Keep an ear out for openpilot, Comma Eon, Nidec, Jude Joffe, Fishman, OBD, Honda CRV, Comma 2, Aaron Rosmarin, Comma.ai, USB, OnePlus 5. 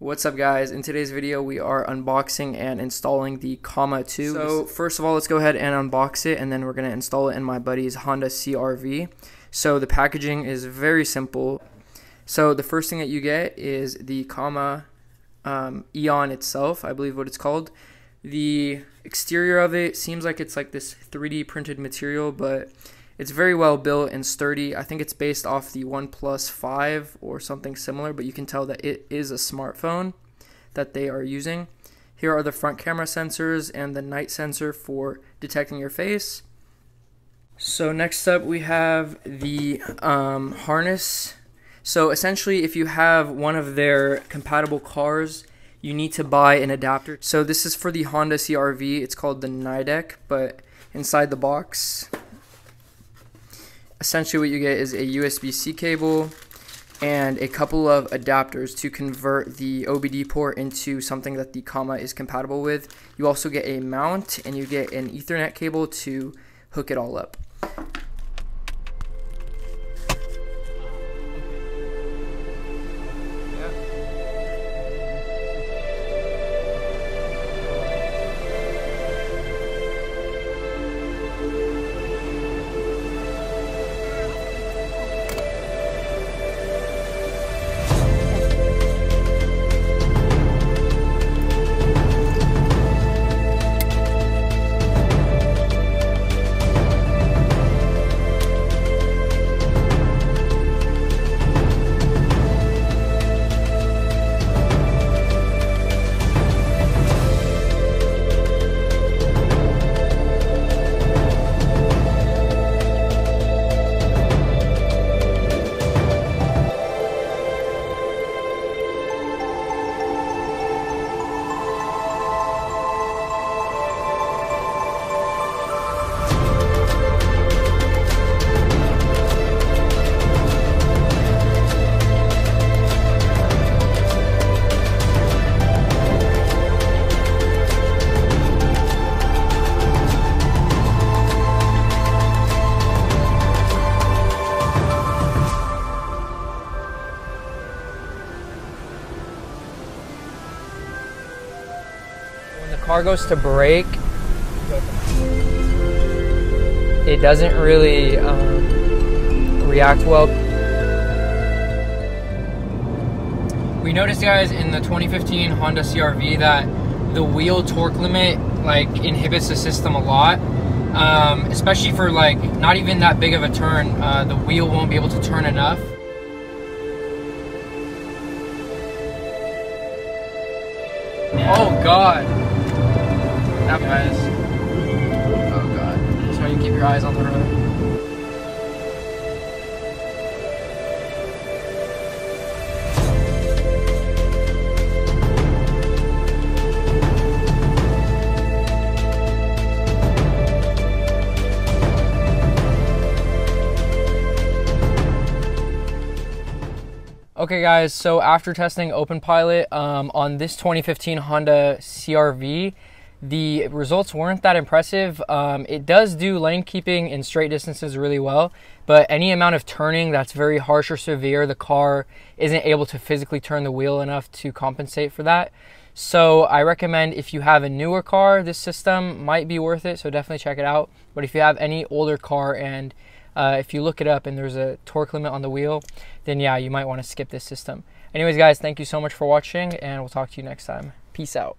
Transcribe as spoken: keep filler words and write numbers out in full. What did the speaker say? What's up guys, in today's video we are unboxing and installing the Comma two. So first of all, let's go ahead and unbox it, and then we're going to install it in my buddy's Honda C R V. So the packaging is very simple. So the first thing that you get is the Comma um, Eon itself, I believe what it's called. The exterior of it seems like it's like this three D printed material, but it's very well built and sturdy. I think it's based off the OnePlus five or something similar, but you can tell that it is a smartphone that they are using. Here are the front camera sensors and the night sensor for detecting your face. So next up we have the um, harness. So essentially if you have one of their compatible cars, you need to buy an adapter. So this is for the Honda C R V. It's called the Nidec, but inside the box, essentially what you get is a U S B C cable and a couple of adapters to convert the O B D port into something that the Comma is compatible with. You also get a mount and you get an Ethernet cable to hook it all up. Car goes to brake, it doesn't really um, react well. We noticed, guys, in the twenty fifteen Honda C R V that the wheel torque limit like inhibits the system a lot, um, especially for like not even that big of a turn. Uh, the wheel won't be able to turn enough. Oh God. That was, oh god, that's why you keep your eyes on the road. Okay guys, so after testing OpenPilot um, on this twenty fifteen Honda C R V, the results weren't that impressive. Um, it does do lane keeping in straight distances really well, but any amount of turning that's very harsh or severe, the car isn't able to physically turn the wheel enough to compensate for that. So I recommend if you have a newer car, this system might be worth it, so definitely check it out. But if you have any older car and uh, if you look it up and there's a torque limit on the wheel, then yeah, you might want to skip this system. Anyways guys, thank you so much for watching and we'll talk to you next time. Peace out.